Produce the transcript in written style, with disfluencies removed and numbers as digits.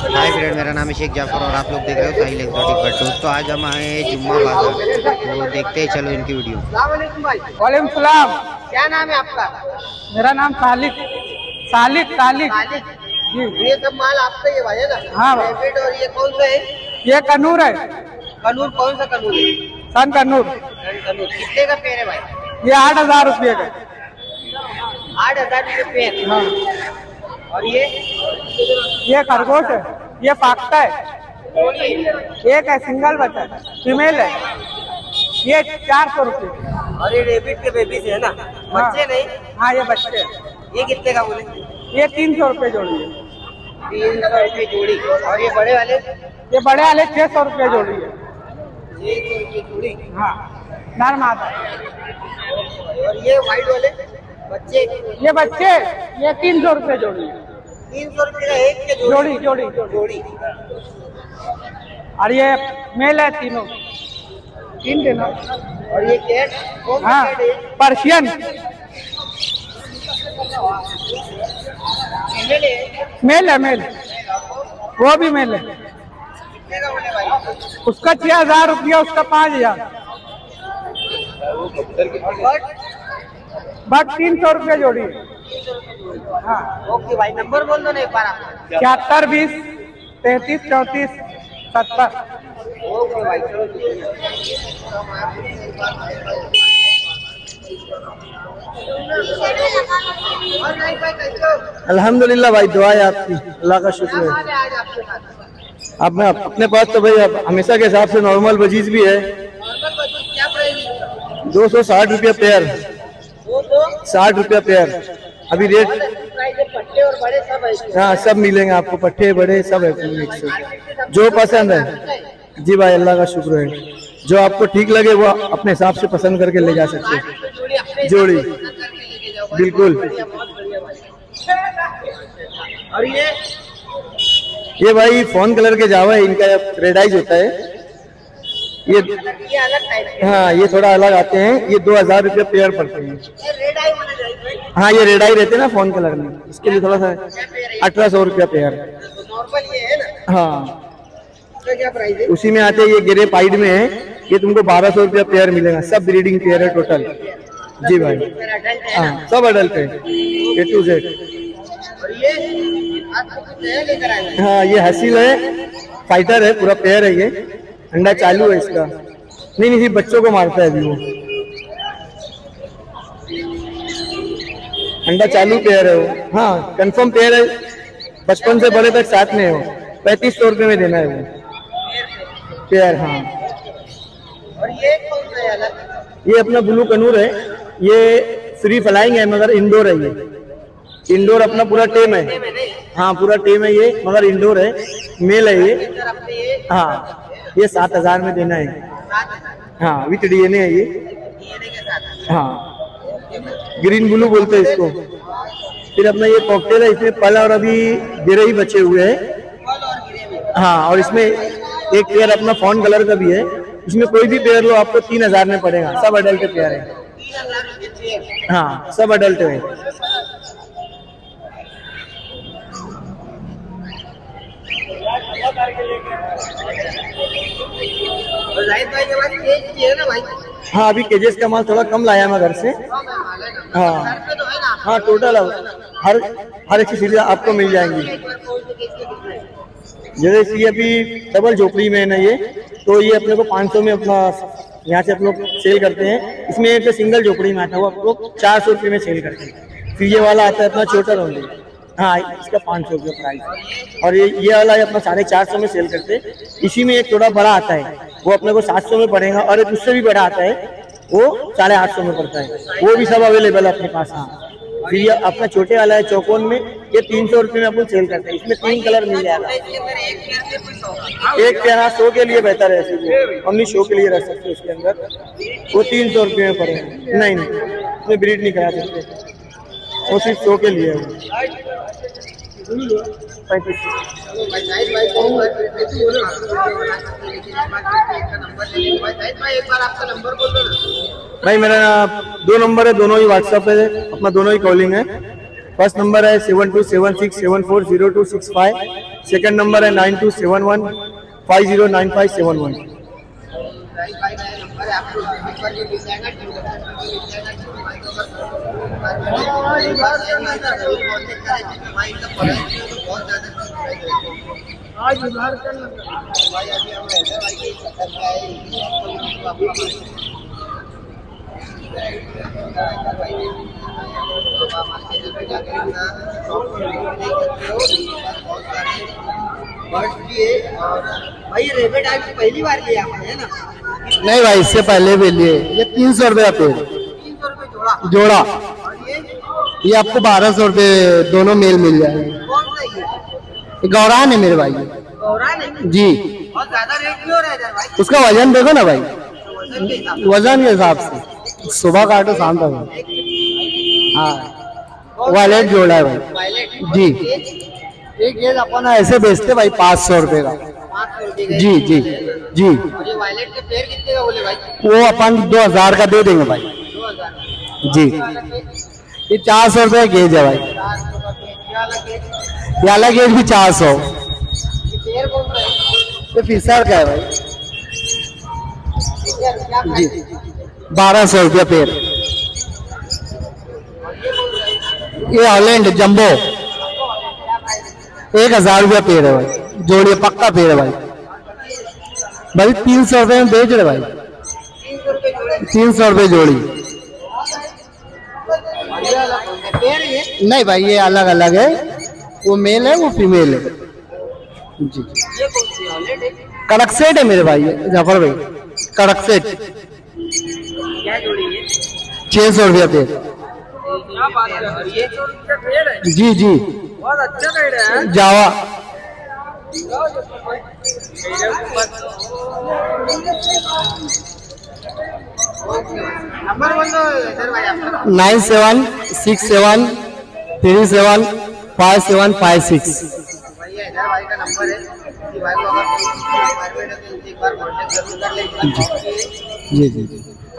High friend, मेरा नाम है शेख जाफर और आप लोग देख रहे हो साहिल एक्सोटिक पर। दोस्तों आज हम आए हैं जुम्मा बाजार, तो देखते हैं चलो इनकी वीडियो। वालेकुम सलाम, क्या नाम है आपका? मेरा नाम सालिक। सालिक सालिक जी। ये सब माल आपका ये भाई है ना? हाँ। और ये कौन सा है? ये कन्नूर है। कन्नूर कौन सा कन्नूर है? सन कन्नूर। कितने का पेड़ है भाई? ये 8,000 रुपये का। 8,000 रुपये पेड़। हाँ। और ये खरगोश है, ये फाकता है, एक है सिंगल बच्चा फीमेल है, ये 400 रुपये। और ये रेबिट के बेबी से है ना? बच्चे नहीं? हाँ ये बच्चे हैं। ये कितने का बोले? ये 300 रुपये जोड़ी है। 300 रुपये जोड़ी। और ये बड़े वाले? ये बड़े वाले 600 रुपये जोड़ी है। 600 रुपये जोड़ी। हाँ नर मादा। और ये व्हाइट वाले बच्चे? ये बच्चे, ये 300 रुपये जोड़ी। 300 रुपये का एक के जोड़ी? जोड़ी जोड़ी जोड़ी। और ये मेल है तीनों, तीन दिनों। और ये कैट? हाँ पर्शियन मेल है। मेल वो भी मेल है। उसका 6,000 रुपया, उसका 5,000। बट 300 रुपये जोड़ी। हाँ ओके भाई, नंबर बोल दो ना एक बार आप। 76 20 33 34 70। ओके भाई चलो। अल्हम्दुलिल्लाह भाई, दुआ है आपकी, अल्लाह का शुक्र है। अब मैं अपने पास तो भाई हमेशा के हिसाब से नॉर्मल वजीज भी है। 260 रुपया पेयर। 60 रुपया पेयर अभी रेट। हाँ सब मिलेंगे आपको, पट्टे बड़े सब है, जो पसंद है जी भाई। अल्लाह का शुक्र है, जो आपको ठीक लगे वो अपने हिसाब से पसंद करके ले जा सकते हैं जोड़ी। बिल्कुल। और ये भाई फोन कलर के जावा है, इनका रेड आइज होता है ये। हाँ ये थोड़ा अलग आते हैं, ये 2,000 रुपये पेयर पड़ते हैं। हाँ ये रेड आई रहते हैं ना फोन कलर में, इसके लिए थोड़ा सा 1,800 रुपया पेयर। हाँ उसी में आते हैं, ये ग्रे पाइड में है, ये तुमको 1,200 रुपया पेयर मिलेगा। सब ब्रीडिंग पेयर है टोटल जी भाई। हाँ सब अडल्ट है A to Z। हाँ ये हसील है, फाइटर है, पूरा पेयर है। ये अंडा चालू है इसका। नहीं नहीं बच्चों को मारता है अभी वो। अंडा चालू पेयर है वो। हाँ कंफर्म पेयर है, बचपन से बड़े तक साथ में है वो। 3,500 रुपये में देना है वो पेयर। हाँ। और ये कौन सा है? ये अपना ब्लू कनूर है, ये फ्री फ्लाइंग है मगर इंडोर है। ये इंडोर अपना पूरा टेम है। हाँ पूरा टेम है ये, मगर इंडोर है, मेल है ये। हाँ ये 7,000 में देना है। हाँ विथ DNA है ये। हाँ ग्रीन ब्लू बोलते हैं इसको। फिर अपना ये कॉकटेल है, इसमें पल और अभी गिरे ही बचे हुए हैं। हाँ और इसमें एक पेयर अपना फॉन कलर का भी है। इसमें कोई भी पेयर लो आपको 3,000 में पड़ेगा। सब अडल्ट पेयर है। हाँ सब अडल्ट है। हाँ अभी केजेस का माल थोड़ा कम लाया मैं घर से। हाँ हाँ टोटल हर एक चीज आपको मिल जाएंगी। जैसे ये अभी डबल झोपड़ी में है ना ये, तो ये अपने को 500 में अपना यहाँ से आप लोग सेल करते हैं। इसमें एक सिंगल झोपड़ी में आता है वो आप लोग 400 रुपये में सेल करते हैं। फिर ये वाला आता है अपना छोटा होंगे। हाँ इसका 500 रुपये प्राइस। और ये वाला अपना 450 में सेल करते हैं। इसी में एक थोड़ा बड़ा आता है वो अपने को 700 में पड़ेगा। और एक उससे भी बड़ा आता है वो 850 में पड़ता है। वो भी सब अवेलेबल है अपने पास। हाँ फिर ये अपना छोटे वाला है चौकोन में, ये 300 रुपये में अपन सेल करते हैं। इसमें 3 कलर मिल जाएगा। एक पेयर शो के लिए बेहतर है, ओनली शो के लिए रख सकते हैं उसके अंदर। वो 300 रुपये में पड़ेगा। नहीं उसमें ब्रीड नहीं करा सकते, वो सिर्फ शो के लिए है। 35 भाई मेरा 2 नंबर है, दोनों ही WhatsApp है अपना, दोनों ही कॉलिंग है। फर्स्ट नंबर है 7276740265, सेकंड नंबर है 9271509571। पहली बार लिया है ना? नहीं भाई, इससे पहले भी लिए। ये 300 रुपये पेड़, 300 रुपये जोड़ा। ये आपको 1200 रुपये दोनों मेल मिल जाएंगे। गौरान है मेरे भाई, जी। बहुत ज्यादा रेट क्यों रहा है भाई? उसका वजन देखो ना भाई, वजन के हिसाब से सुबह काटो शाम तक। हाँ, वायलेट जोड़ा है भाई जी। एक ये अपन ऐसे बेचते भाई 500 रुपये का। जी जी जी। वायलेट के पेड़ कितने का बोले भाई? वो अपन 2000 का दे देंगे भाई। 2000 जी। ये 400 रुपये गेज है भाई। याला गेज भी 400। ये फिसर का है भाई जी, 1200 रुपया पेड़। ये हॉलैंड जम्बो 1000 रुपया पेड़ है भाई, जोड़िए पक्का पेड़ है भाई। भाई 300 रुपये में बेच रहे भाई, 300 रुपये जोड़ी। नहीं भाई, ये अलग अलग है, वो मेल है वो फीमेल है जी। कड़क सेट है मेरे भाई, जाफर भाई कड़क सेट 600 रुपया पेड़। जी जी, जावा। नंबर 9767375756। जी जी जी।